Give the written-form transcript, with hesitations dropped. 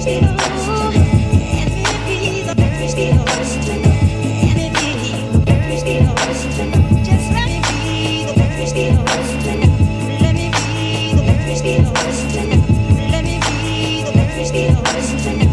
Let me be the first